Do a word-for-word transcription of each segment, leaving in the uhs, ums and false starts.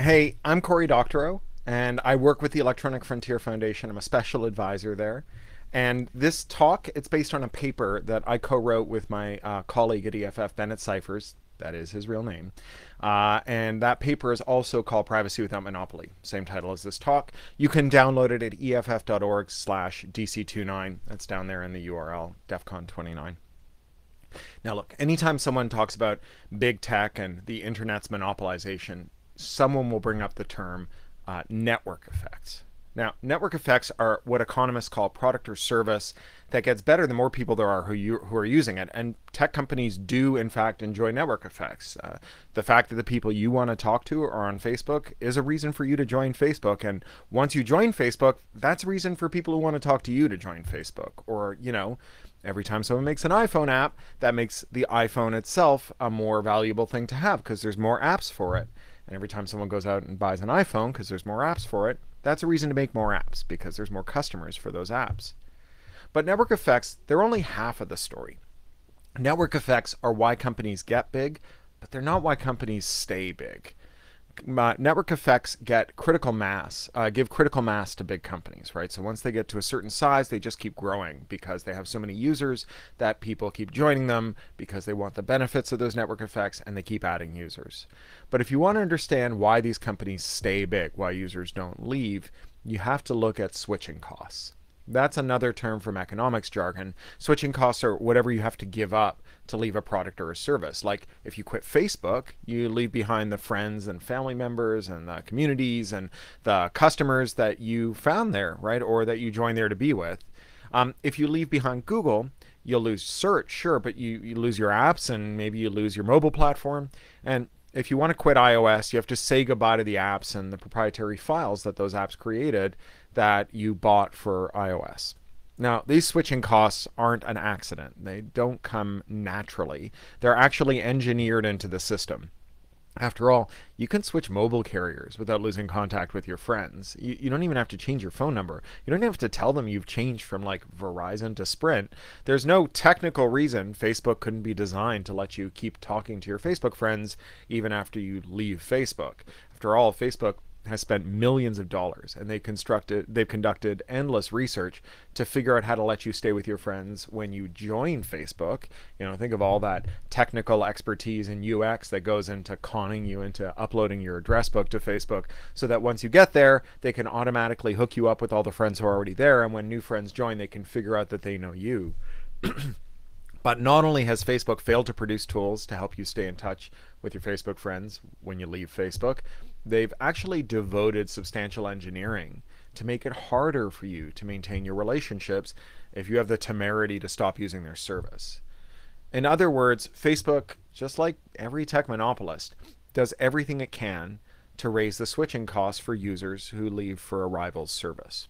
Hey, I'm Cory Doctorow, and I work with the Electronic Frontier Foundation. I'm a special advisor there. And this talk, it's based on a paper that I co-wrote with my uh, colleague at E F F, Bennett Cyphers. That is his real name. Uh, and that paper is also called Privacy Without Monopoly, same title as this talk. You can download it at E F F dot org slash D C twenty-nine. That's down there in the U R L, DEFCON twenty-nine. Now look, anytime someone talks about big tech and the internet's monopolization, someone will bring up the term uh, network effects. Now, network effects are what economists call product or service that gets better the more people there are who, you, who are using it. And tech companies do, in fact, enjoy network effects. Uh, the fact that the people you want to talk to are on Facebook is a reason for you to join Facebook. And once you join Facebook, that's a reason for people who want to talk to you to join Facebook. Or, you know, every time someone makes an iPhone app, that makes the iPhone itself a more valuable thing to have because there's more apps for it. And every time someone goes out and buys an iPhone because there's more apps for it, that's a reason to make more apps because there's more customers for those apps. But network effects, they're only half of the story. Network effects are why companies get big, but they're not why companies stay big. Uh, network effects get critical mass, uh, give critical mass to big companies, right? So once they get to a certain size, they just keep growing because they have so many users that people keep joining them because they want the benefits of those network effects and they keep adding users. But if you want to understand why these companies stay big, why users don't leave, you have to look at switching costs. That's another term from economics jargon. Switching costs are whatever you have to give up to leave a product or a service. Like if you quit Facebook, you leave behind the friends and family members and the communities and the customers that you found there, right? Or that you joined there to be with. Um, if you leave behind Google, you'll lose search, sure, but you, you lose your apps and maybe you lose your mobile platform. And if you want to quit iOS, you have to say goodbye to the apps and the proprietary files that those apps created that you bought for iOS. Now, these switching costs aren't an accident. They don't come naturally. They're actually engineered into the system. After all, you can switch mobile carriers without losing contact with your friends. You, you don't even have to change your phone number. You don't have to tell them you've changed from like Verizon to Sprint. There's no technical reason Facebook couldn't be designed to let you keep talking to your Facebook friends even after you leave Facebook. After all, Facebook has spent millions of dollars and they constructed, they've conducted endless research to figure out how to let you stay with your friends when you join Facebook. You know, think of all that technical expertise in U X that goes into conning you into uploading your address book to Facebook so that once you get there, they can automatically hook you up with all the friends who are already there. And when new friends join, they can figure out that they know you. But not only has Facebook failed to produce tools to help you stay in touch with your Facebook friends when you leave Facebook, they've actually devoted substantial engineering to make it harder for you to maintain your relationships if you have the temerity to stop using their service. In other words, Facebook, just like every tech monopolist, does everything it can to raise the switching costs for users who leave for a rival's service.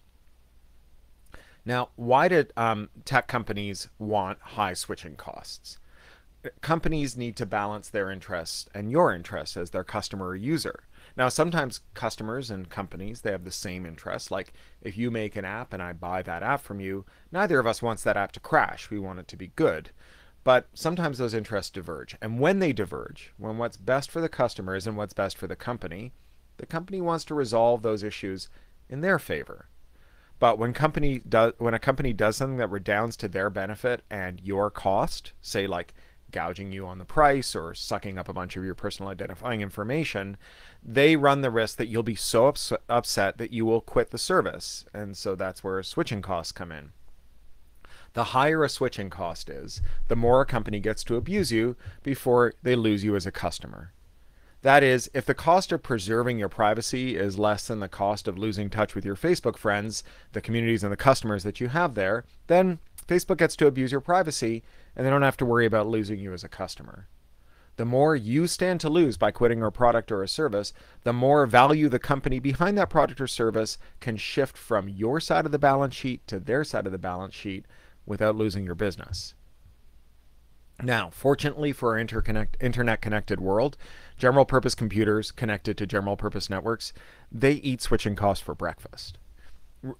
Now, why did um, tech companies want high switching costs? Companies need to balance their interests and your interests as their customer or user. Now, sometimes customers and companies, they have the same interests. Like if you make an app and I buy that app from you, neither of us wants that app to crash. We want it to be good. But sometimes those interests diverge. And when they diverge, when what's best for the customer isn't what's best for the company, the company wants to resolve those issues in their favor. But when company does, when a company does something that redounds to their benefit and your cost, say like gouging you on the price or sucking up a bunch of your personal identifying information, they run the risk that you'll be so ups upset that you will quit the service. And so that's where switching costs come in. The higher a switching cost is, the more a company gets to abuse you before they lose you as a customer. That is, if the cost of preserving your privacy is less than the cost of losing touch with your Facebook friends, the communities and the customers that you have there, then Facebook gets to abuse your privacy and they don't have to worry about losing you as a customer. The more you stand to lose by quitting a product or a service, the more value the company behind that product or service can shift from your side of the balance sheet to their side of the balance sheet without losing your business. Now, fortunately for our interconnect, internet-connected world, general-purpose computers connected to general-purpose networks, they eat switching costs for breakfast.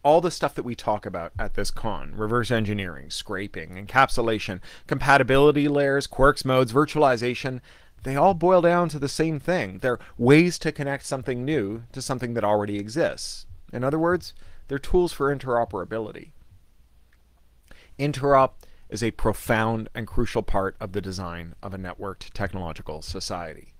All the stuff that we talk about at this con, reverse engineering, scraping, encapsulation, compatibility layers, quirks modes, virtualization, they all boil down to the same thing. They're ways to connect something new to something that already exists. In other words, they're tools for interoperability. Interop is a profound and crucial part of the design of a networked technological society.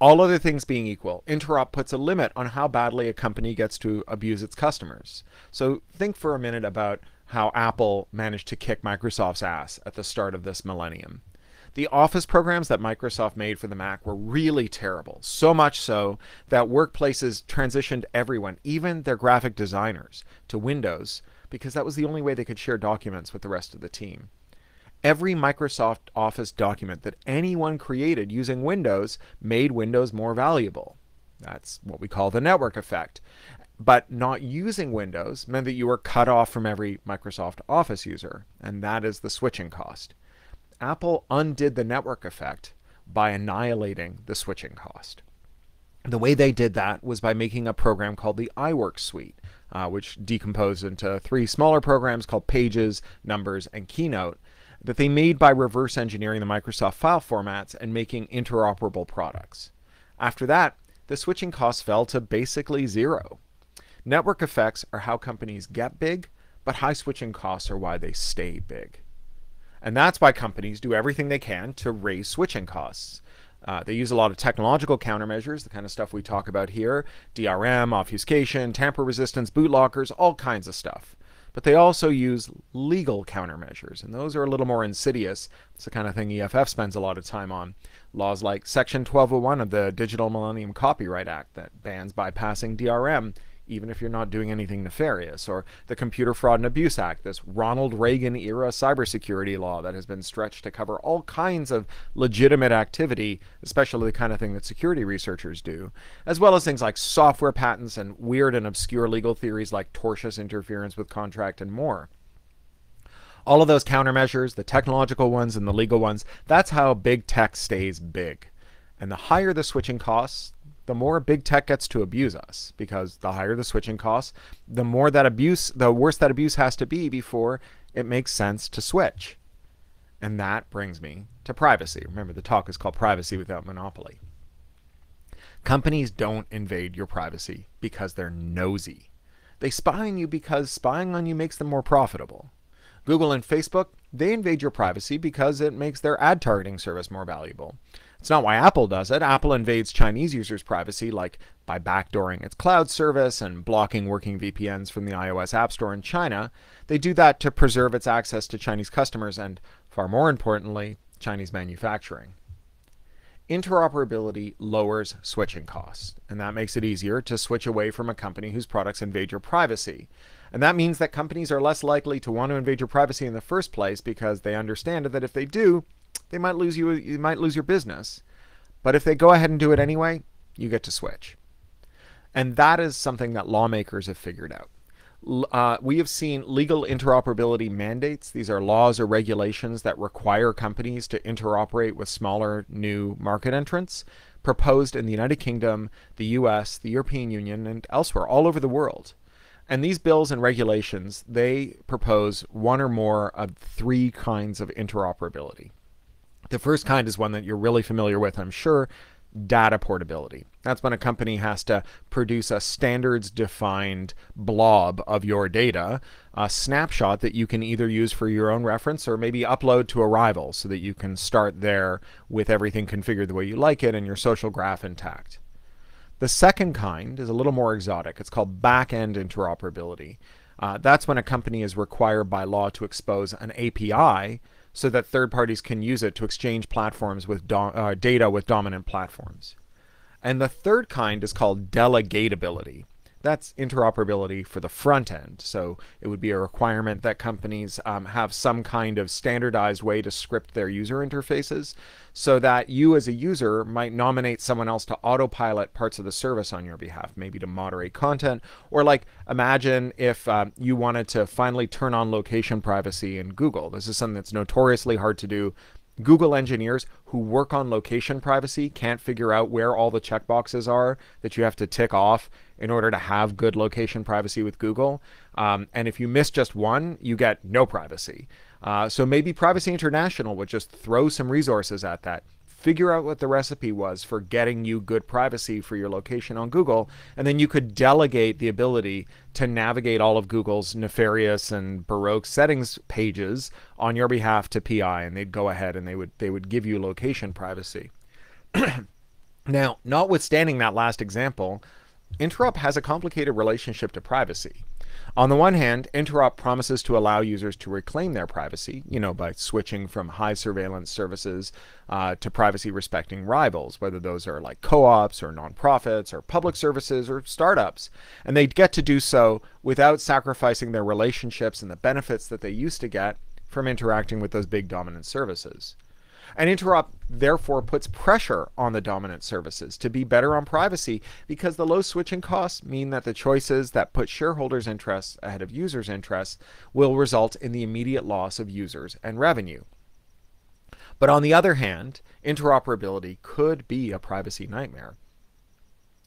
All other things being equal, interop puts a limit on how badly a company gets to abuse its customers. So think for a minute about how Apple managed to kick Microsoft's ass at the start of this millennium. The Office programs that Microsoft made for the Mac were really terrible, so much so that workplaces transitioned everyone, even their graphic designers, to Windows, because that was the only way they could share documents with the rest of the team. Every Microsoft Office document that anyone created using Windows made Windows more valuable. That's what we call the network effect. But not using Windows meant that you were cut off from every Microsoft Office user, and that is the switching cost. Apple undid the network effect by annihilating the switching cost. The way they did that was by making a program called the iWork suite, uh, which decomposed into three smaller programs called Pages, Numbers, and Keynote, that they made by reverse engineering the Microsoft file formats and making interoperable products. After that, the switching costs fell to basically zero. Network effects are how companies get big, but high switching costs are why they stay big. And that's why companies do everything they can to raise switching costs. Uh, they use a lot of technological countermeasures, the kind of stuff we talk about here, D R M, obfuscation, tamper resistance, bootlockers, all kinds of stuff. But they also use legal countermeasures, and those are a little more insidious. It's the kind of thing E F F spends a lot of time on. Laws like Section twelve oh one of the Digital Millennium Copyright Act that bans bypassing D R M, even if you're not doing anything nefarious, or the Computer Fraud and Abuse Act, this Ronald Reagan-era cybersecurity law that has been stretched to cover all kinds of legitimate activity, especially the kind of thing that security researchers do, as well as things like software patents and weird and obscure legal theories like tortious interference with contract and more. All of those countermeasures, the technological ones and the legal ones, that's how big tech stays big. And the higher the switching costs, the more big tech gets to abuse us, because the higher the switching costs, the more that abuse, the worse that abuse has to be before it makes sense to switch. And that brings me to privacy. Remember, the talk is called Privacy Without Monopoly. Companies don't invade your privacy because they're nosy. They spy on you because spying on you makes them more profitable. Google and Facebook, they invade your privacy because it makes their ad targeting service more valuable. It's not why Apple does it. Apple invades Chinese users' privacy, like by backdooring its cloud service and blocking working V P Ns from the iOS App Store in China. They do that to preserve its access to Chinese customers and, far more importantly, Chinese manufacturing. Interoperability lowers switching costs, and that makes it easier to switch away from a company whose products invade your privacy. And that means that companies are less likely to want to invade your privacy in the first place, because they understand that if they do, They might lose you, you might lose your business. But if they go ahead and do it anyway, you get to switch. And that is something that lawmakers have figured out. Uh, we have seen legal interoperability mandates. These are laws or regulations that require companies to interoperate with smaller new market entrants, proposed in the United Kingdom, the U S, the European Union, and elsewhere, all over the world. And these bills and regulations, they propose one or more of three kinds of interoperability. The first kind is one that you're really familiar with, I'm sure, data portability. That's when a company has to produce a standards-defined blob of your data, a snapshot that you can either use for your own reference or maybe upload to a rival so that you can start there with everything configured the way you like it and your social graph intact. The second kind is a little more exotic. It's called back-end interoperability. Uh, that's when a company is required by law to expose an A P I so that third parties can use it to exchange platforms with uh, data with dominant platforms. And the third kind is called delegatability. That's interoperability for the front end. So it would be a requirement that companies um, have some kind of standardized way to script their user interfaces so that you as a user might nominate someone else to autopilot parts of the service on your behalf, maybe to moderate content, or like imagine if um, you wanted to finally turn on location privacy in Google. This is something that's notoriously hard to do. Google engineers who work on location privacy can't figure out where all the checkboxes are that you have to tick off in order to have good location privacy with Google. Um, and if you miss just one, you get no privacy. Uh, so maybe Privacy International would just throw some resources at that. figure out what the recipe was for getting you good privacy for your location on Google, and then you could delegate the ability to navigate all of Google's nefarious and baroque settings pages on your behalf to P I, and they'd go ahead and they would they would give you location privacy. Now, notwithstanding that last example, interop has a complicated relationship to privacy. On the one hand, interop promises to allow users to reclaim their privacy, you know, by switching from high surveillance services uh, to privacy-respecting rivals, whether those are like co-ops or nonprofits or public services or startups. And they get to do so without sacrificing their relationships and the benefits that they used to get from interacting with those big dominant services. And interop therefore puts pressure on the dominant services to be better on privacy, because the low switching costs mean that the choices that put shareholders' interests ahead of users' interests will result in the immediate loss of users and revenue. But on the other hand, interoperability could be a privacy nightmare.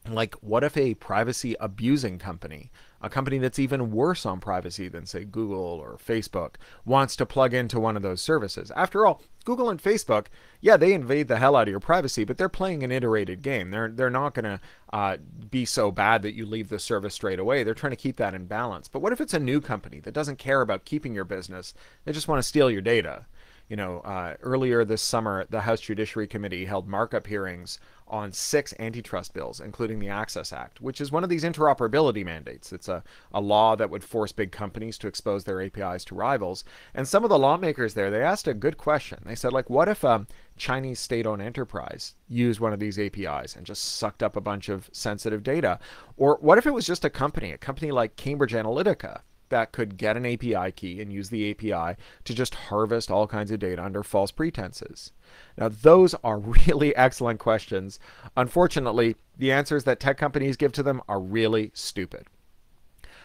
Like, what if a privacy abusing company, a company that's even worse on privacy than, say, Google or Facebook, wants to plug into one of those services? After all, Google and Facebook, yeah, they invade the hell out of your privacy, but they're playing an iterated game. They're, they're not going to uh, be so bad that you leave the service straight away. They're trying to keep that in balance. But what if it's a new company that doesn't care about keeping your business? They just want to steal your data. You know, uh, earlier this summer, the House Judiciary Committee held markup hearings on six antitrust bills, including the Access Act, which is one of these interoperability mandates. It's a, a law that would force big companies to expose their A P Is to rivals. And some of the lawmakers there, they asked a good question. They said, like, what if a Chinese state-owned enterprise used one of these A P Is and just sucked up a bunch of sensitive data? Or what if it was just a company, a company like Cambridge Analytica, that could get an A P I key and use the A P I to just harvest all kinds of data under false pretenses? Now, those are really excellent questions. Unfortunately, the answers that tech companies give to them are really stupid.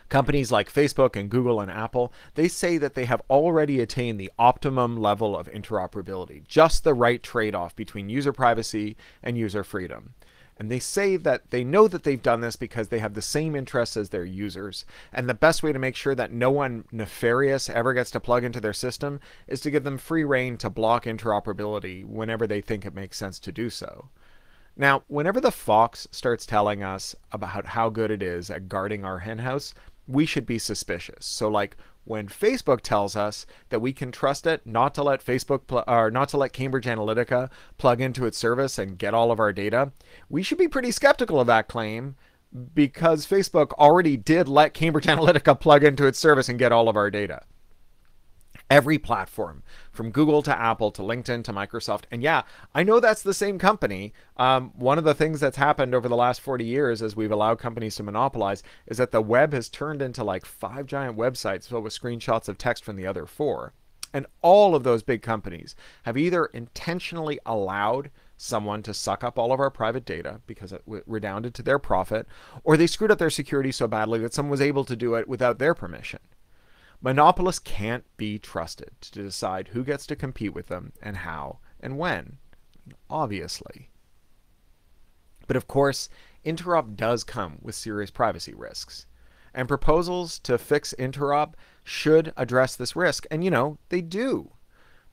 Companies like Facebook and Google and Apple, they say that they have already attained the optimum level of interoperability, just the right trade-off between user privacy and user freedom. And they say that they know that they've done this because they have the same interests as their users. And the best way to make sure that no one nefarious ever gets to plug into their system is to give them free rein to block interoperability whenever they think it makes sense to do so. Now, whenever the fox starts telling us about how good it is at guarding our henhouse, we should be suspicious. So, like, when Facebook tells us that we can trust it not to let Facebook or not to let Cambridge Analytica plug into its service and get all of our data, we should be pretty skeptical of that claim, because Facebook already did let Cambridge Analytica plug into its service and get all of our data. Every platform, from Google to Apple to LinkedIn to Microsoft. And yeah, I know that's the same company. Um, one of the things that's happened over the last forty years as we've allowed companies to monopolize is that the web has turned into like five giant websites filled with screenshots of text from the other four. And all of those big companies have either intentionally allowed someone to suck up all of our private data because it redounded to their profit, or they screwed up their security so badly that someone was able to do it without their permission. Monopolists can't be trusted to decide who gets to compete with them and how and when, obviously. But of course, interop does come with serious privacy risks, and proposals to fix interop should address this risk, and you know, they do.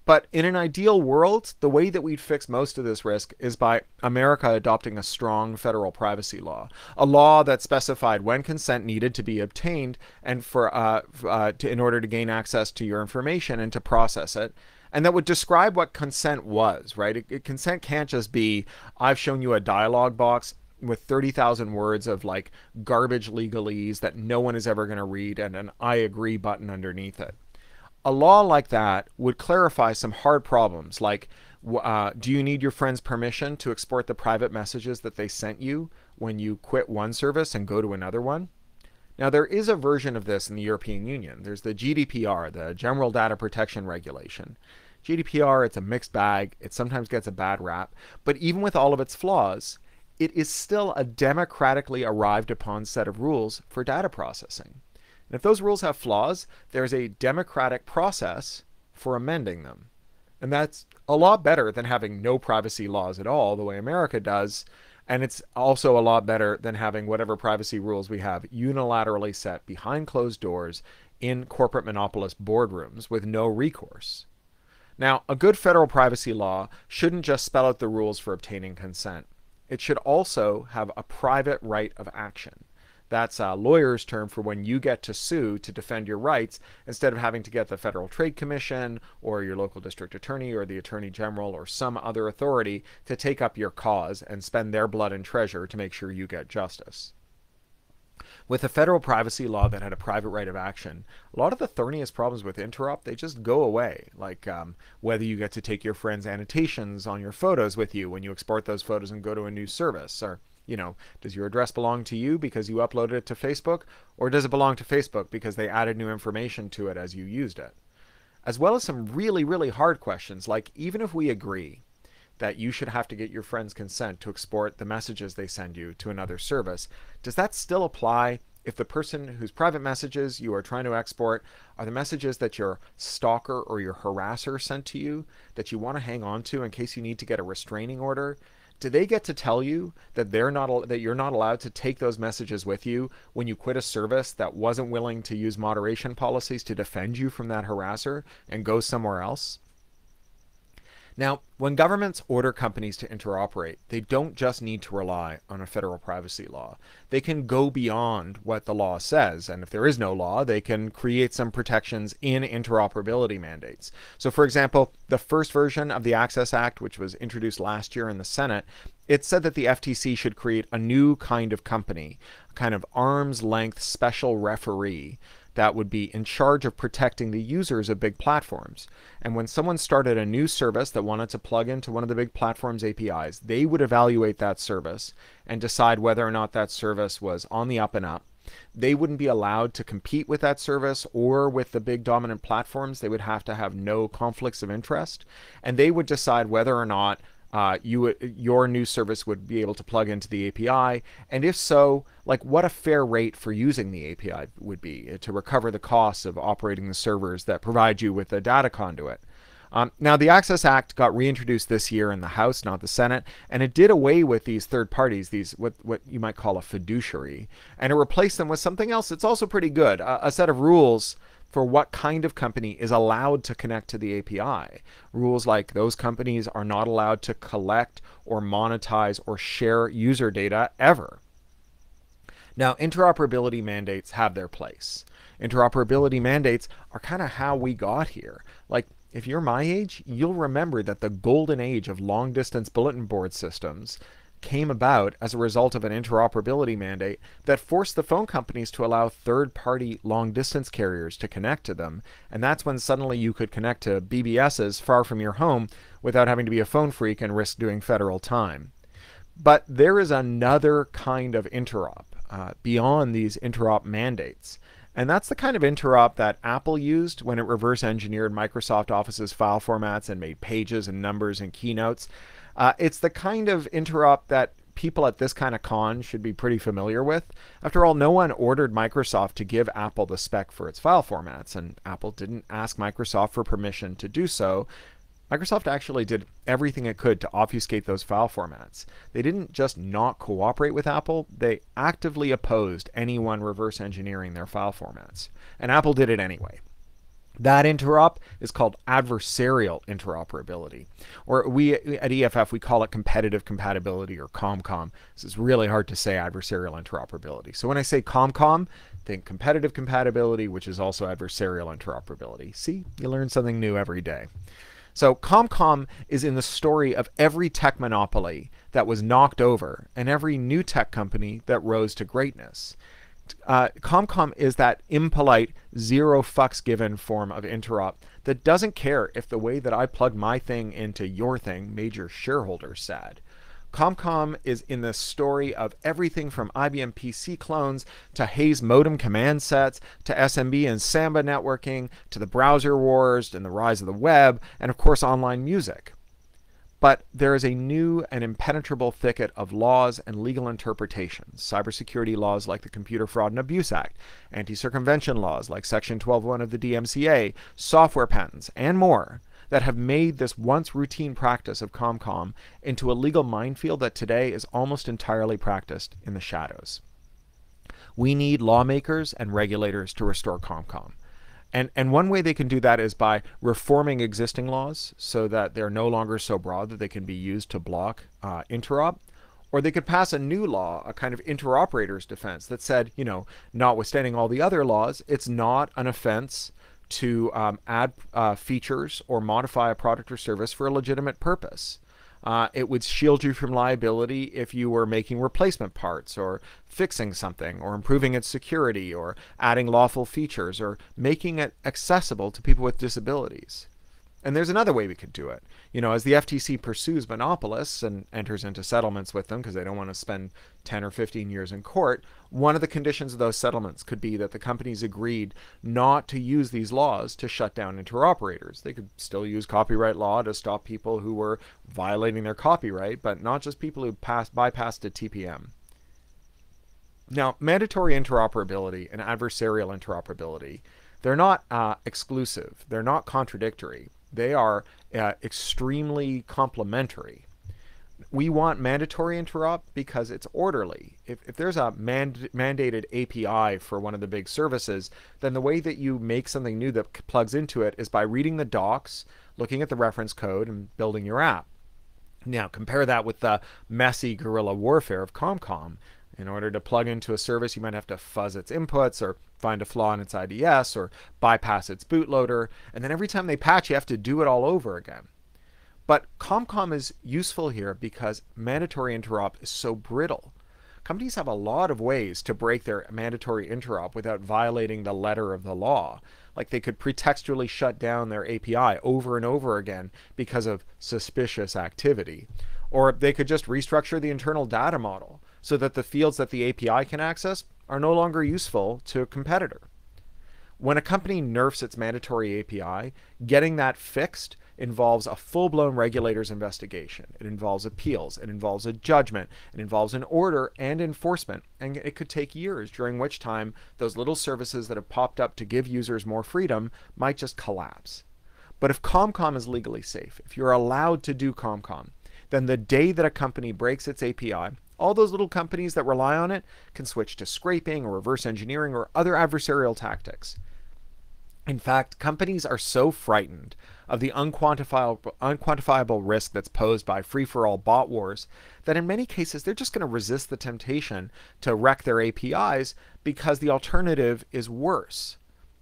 But in an ideal world, the way that we'd fix most of this risk is by America adopting a strong federal privacy law, a law that specified when consent needed to be obtained and for uh, uh, to, in order to gain access to your information and to process it, and that would describe what consent was, right? It, it, consent can't just be, I've shown you a dialogue box with thirty thousand words of like garbage legalese that no one is ever going to read and an I agree button underneath it. A law like that would clarify some hard problems, like uh, do you need your friend's permission to export the private messages that they sent you when you quit one service and go to another one? Now, there is a version of this in the European Union. There's the G D P R, the General Data Protection Regulation. G D P R, it's a mixed bag. It sometimes gets a bad rap, but even with all of its flaws, it is still a democratically arrived upon set of rules for data processing. And if those rules have flaws, there's a democratic process for amending them. And that's a lot better than having no privacy laws at all, the way America does. And it's also a lot better than having whatever privacy rules we have unilaterally set behind closed doors in corporate monopolist boardrooms with no recourse. Now, a good federal privacy law shouldn't just spell out the rules for obtaining consent. It should also have a private right of action. That's a lawyer's term for when you get to sue to defend your rights instead of having to get the Federal Trade Commission or your local district attorney or the attorney general or some other authority to take up your cause and spend their blood and treasure to make sure you get justice. With a federal privacy law that had a private right of action, a lot of the thorniest problems with interop, they just go away. Like um, whether you get to take your friend's annotations on your photos with you when you export those photos and go to a new service, or you know, does your address belong to you because you uploaded it to Facebook, or does it belong to Facebook because they added new information to it as you used it? As well as some really, really hard questions, like even if we agree that you should have to get your friend's consent to export the messages they send you to another service, does that still apply if the person whose private messages you are trying to export are the messages that your stalker or your harasser sent to you that you want to hang on to in case you need to get a restraining order? Do they get to tell you that they're not that you're not allowed to take those messages with you when you quit a service that wasn't willing to use moderation policies to defend you from that harasser and go somewhere else? Now, when governments order companies to interoperate, they don't just need to rely on a federal privacy law. They can go beyond what the law says, and if there is no law, they can create some protections in interoperability mandates. So, for example, the first version of the Access Act, which was introduced last year in the Senate, it said that the F T C should create a new kind of company, a kind of arm's length special referee that would be in charge of protecting the users of big platforms. And when someone started a new service that wanted to plug into one of the big platform's A P Is, they would evaluate that service and decide whether or not that service was on the up and up. They wouldn't be allowed to compete with that service or with the big dominant platforms. They would have to have no conflicts of interest. And they would decide whether or not Uh, you, your new service would be able to plug into the A P I, and if so, like what a fair rate for using the A P I would be to recover the costs of operating the servers that provide you with a data conduit. Um, now, the Access Act got reintroduced this year in the House, not the Senate, and it did away with these third parties, these what, what you might call a fiduciary, and it replaced them with something else that's also pretty good, a, a set of rules for what kind of company is allowed to connect to the A P I. Rules like those companies are not allowed to collect or monetize or share user data ever. Now, interoperability mandates have their place. Interoperability mandates are kind of how we got here. Like, if you're my age, you'll remember that the golden age of long-distance bulletin board systems came about as a result of an interoperability mandate that forced the phone companies to allow third-party long-distance carriers to connect to them. And that's when suddenly you could connect to B B Ss far from your home without having to be a phone freak and risk doing federal time. But there is another kind of interop uh, beyond these interop mandates. And that's the kind of interop that Apple used when it reverse-engineered Microsoft Office's file formats and made Pages and Numbers and Keynotes. Uh, it's the kind of interop that people at this kind of con should be pretty familiar with. After all, no one ordered Microsoft to give Apple the spec for its file formats, and Apple didn't ask Microsoft for permission to do so. Microsoft actually did everything it could to obfuscate those file formats. They didn't just not cooperate with Apple, they actively opposed anyone reverse engineering their file formats. And Apple did it anyway. That interop is called adversarial interoperability, or we at E F F, we call it competitive compatibility, or ComCom. This is really hard to say, adversarial interoperability. So when I say ComCom, think competitive compatibility, which is also adversarial interoperability. See, you learn something new every day. So ComCom is in the story of every tech monopoly that was knocked over and every new tech company that rose to greatness. Uh, ComCom is that impolite, zero fucks given form of interop that doesn't care if the way that I plugged my thing into your thing made your shareholders sad. ComCom is in the story of everything from I B M P C clones to Hayes modem command sets to S M B and Samba networking to the browser wars and the rise of the web and, of course, online music. But there is a new and impenetrable thicket of laws and legal interpretations. Cybersecurity laws like the Computer Fraud and Abuse Act, anti-circumvention laws like Section twelve oh one of the D M C A, software patents, and more that have made this once routine practice of ComCom into a legal minefield that today is almost entirely practiced in the shadows. We need lawmakers and regulators to restore ComCom. And, and one way they can do that is by reforming existing laws so that they're no longer so broad that they can be used to block uh, interop. Or they could pass a new law, a kind of interoperator's defense that said, you know, notwithstanding all the other laws, it's not an offense to um, add uh, features or modify a product or service for a legitimate purpose. Uh, it would shield you from liability if you were making replacement parts or fixing something or improving its security or adding lawful features or making it accessible to people with disabilities. And there's another way we could do it. You know, as the F T C pursues monopolists and enters into settlements with them because they don't want to spend ten or fifteen years in court, one of the conditions of those settlements could be that the companies agreed not to use these laws to shut down interoperators. They could still use copyright law to stop people who were violating their copyright, but not just people who passed, bypassed a T P M. Now, mandatory interoperability and adversarial interoperability, they're not uh, exclusive. They're not contradictory. They are uh, extremely complementary. We want mandatory interop because it's orderly. If, if there's a mand mandated A P I for one of the big services, then the way that you make something new that plugs into it is by reading the docs, looking at the reference code, and building your app. Now, compare that with the messy guerrilla warfare of ComCom. In order to plug into a service, you might have to fuzz its inputs or find a flaw in its I D S or bypass its bootloader. And then every time they patch, you have to do it all over again. But ComCom is useful here because mandatory interop is so brittle. Companies have a lot of ways to break their mandatory interop without violating the letter of the law. Like they could pretextually shut down their A P I over and over again because of suspicious activity. Or they could just restructure the internal data model so that the fields that the A P I can access are no longer useful to a competitor. When a company nerfs its mandatory A P I, getting that fixed involves a full-blown regulator's investigation. It involves appeals, it involves a judgment, it involves an order and enforcement, and it could take years, during which time those little services that have popped up to give users more freedom might just collapse. But if ComCom is legally safe, if you're allowed to do ComCom, then the day that a company breaks its A P I, all those little companies that rely on it can switch to scraping or reverse engineering or other adversarial tactics. In fact, companies are so frightened of the unquantifiable, unquantifiable risk that's posed by free-for-all bot wars that in many cases they're just going to resist the temptation to wreck their A P Is because the alternative is worse.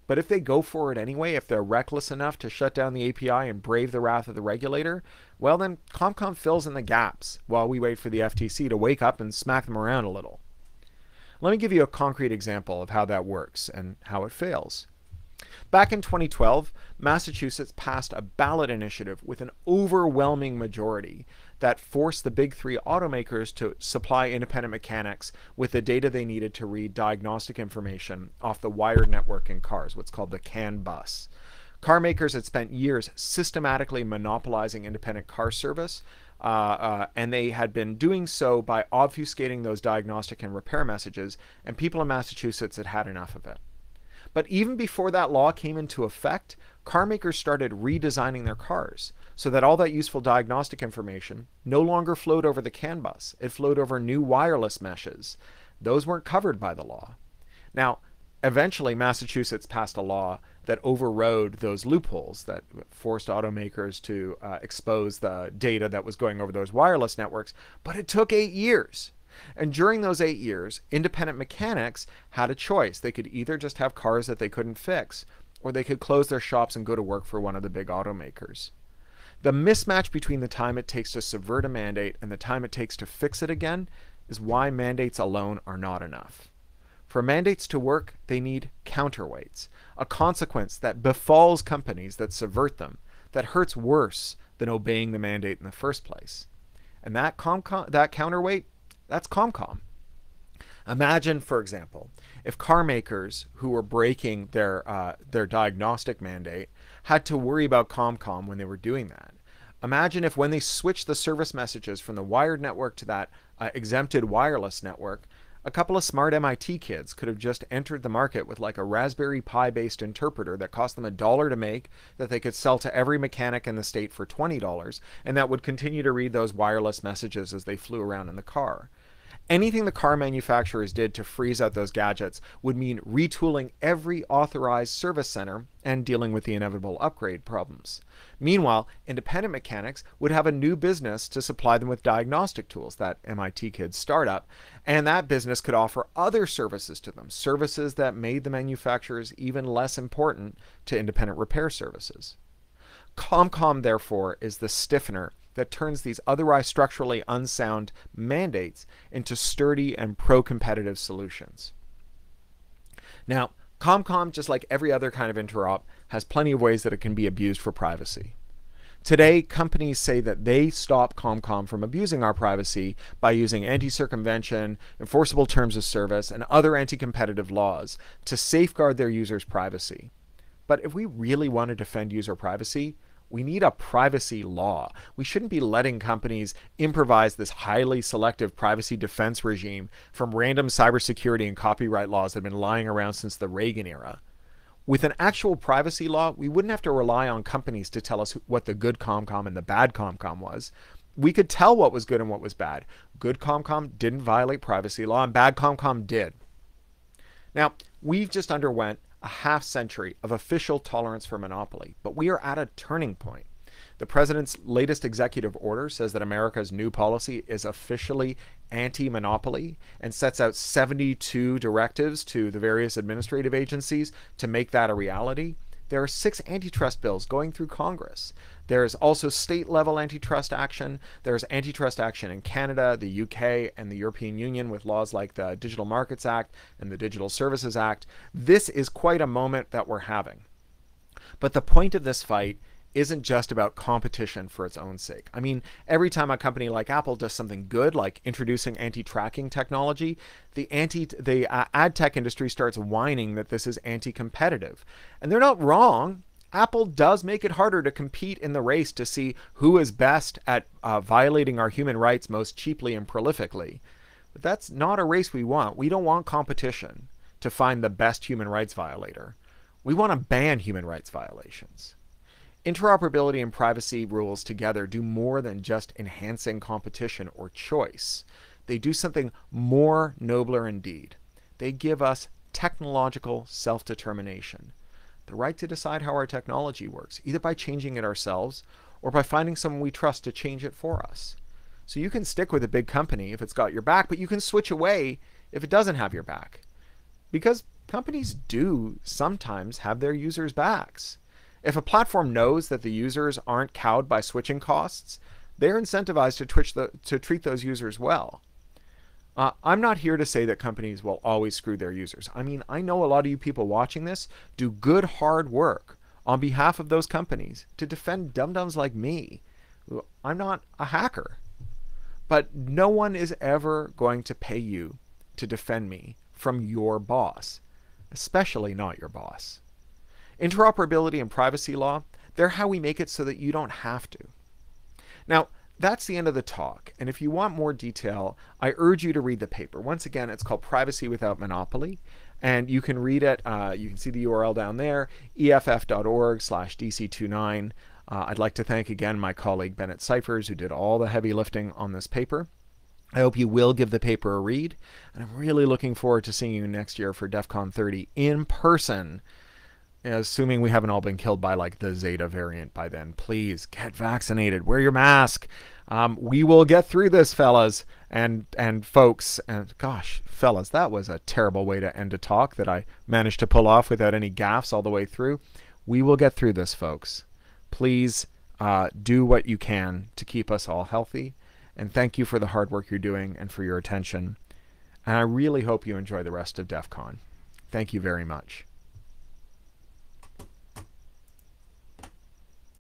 But if they go for it anyway, if they're reckless enough to shut down the A P I and brave the wrath of the regulator, well then ComCom fills in the gaps while we wait for the F T C to wake up and smack them around a little. Let me give you a concrete example of how that works and how it fails. Back in twenty twelve, Massachusetts passed a ballot initiative with an overwhelming majority that forced the big three automakers to supply independent mechanics with the data they needed to read diagnostic information off the wired network in cars, what's called the CAN bus. Car makers had spent years systematically monopolizing independent car service, uh, uh, and they had been doing so by obfuscating those diagnostic and repair messages, and people in Massachusetts had had enough of it. But even before that law came into effect, car makers started redesigning their cars so that all that useful diagnostic information no longer flowed over the CAN bus. It flowed over new wireless meshes. Those weren't covered by the law. Now, eventually Massachusetts passed a law that overrode those loopholes that forced automakers to uh, expose the data that was going over those wireless networks, but it took eight years. And during those eight years, independent mechanics had a choice. They could either just have cars that they couldn't fix, or they could close their shops and go to work for one of the big automakers. The mismatch between the time it takes to subvert a mandate and the time it takes to fix it again is why mandates alone are not enough. For mandates to work, they need counterweights, a consequence that befalls companies that subvert them, that hurts worse than obeying the mandate in the first place. And that, that counterweight, that's ComCom. Imagine, for example, if car makers who were breaking their, uh, their diagnostic mandate had to worry about ComCom when they were doing that. Imagine if when they switched the service messages from the wired network to that uh, exempted wireless network, a couple of smart M I T kids could have just entered the market with like a Raspberry Pi based interpreter that cost them a dollar to make, that they could sell to every mechanic in the state for twenty dollars, and that would continue to read those wireless messages as they flew around in the car. Anything the car manufacturers did to freeze out those gadgets would mean retooling every authorized service center and dealing with the inevitable upgrade problems. Meanwhile, independent mechanics would have a new business to supply them with diagnostic tools, that M I T kid's startup, and that business could offer other services to them, services that made the manufacturers even less important to independent repair services. ComCom, therefore, is the stiffener that turns these otherwise structurally unsound mandates into sturdy and pro-competitive solutions. Now, ComCom, just like every other kind of interop, has plenty of ways that it can be abused for privacy. Today, companies say that they stop ComCom from abusing our privacy by using anti-circumvention, enforceable terms of service, and other anti-competitive laws to safeguard their users' privacy. But if we really want to defend user privacy, we need a privacy law. We shouldn't be letting companies improvise this highly selective privacy defense regime from random cybersecurity and copyright laws that have been lying around since the Reagan era. With an actual privacy law, we wouldn't have to rely on companies to tell us what the good ComCom and the bad ComCom was. We could tell what was good and what was bad. Good ComCom didn't violate privacy law and bad ComCom did. Now, we've just underwent a half century of official tolerance for monopoly, but we are at a turning point. The president's latest executive order says that America's new policy is officially anti-monopoly and sets out seventy-two directives to the various administrative agencies to make that a reality. There are six antitrust bills going through Congress. There is also state-level antitrust action. There is antitrust action in Canada, the U K, and the European Union with laws like the Digital Markets Act and the Digital Services Act. This is quite a moment that we're having. But the point of this fight isn't just about competition for its own sake. I mean, every time a company like Apple does something good, like introducing anti-tracking technology, the anti the uh, ad tech industry starts whining that this is anti-competitive. And they're not wrong. Apple does make it harder to compete in the race to see who is best at uh, violating our human rights most cheaply and prolifically. But that's not a race we want. We don't want competition to find the best human rights violator. We want to ban human rights violations. Interoperability and privacy rules together do more than just enhancing competition or choice. They do something more nobler indeed. They give us technological self-determination, the right to decide how our technology works, either by changing it ourselves or by finding someone we trust to change it for us. So you can stick with a big company if it's got your back, but you can switch away if it doesn't have your back. Because companies do sometimes have their users' backs. If a platform knows that the users aren't cowed by switching costs, they're incentivized to, twitch the, to treat those users well. Uh, I'm not here to say that companies will always screw their users. I mean, I know a lot of you people watching this do good hard work on behalf of those companies to defend dum-dums like me. I'm not a hacker. But no one is ever going to pay you to defend me from your boss, especially not your boss. Interoperability and privacy law, they're how we make it so that you don't have to. Now, that's the end of the talk. And if you want more detail, I urge you to read the paper. Once again, it's called Privacy Without Monopoly. And you can read it. Uh, you can see the U R L down there, E F F dot org slash D C twenty-nine. Uh, I'd like to thank again my colleague Bennett Cyphers, who did all the heavy lifting on this paper. I hope you will give the paper a read. And I'm really looking forward to seeing you next year for DEFCON thirty in person. Assuming we haven't all been killed by like the Zeta variant by then. Please get vaccinated, wear your mask. Um, we will get through this, fellas and and folks. And gosh, fellas, that was a terrible way to end a talk that I managed to pull off without any gaffes all the way through. We will get through this, folks. Please uh, do what you can to keep us all healthy. And thank you for the hard work you're doing and for your attention. And I really hope you enjoy the rest of DEFCON. Thank you very much.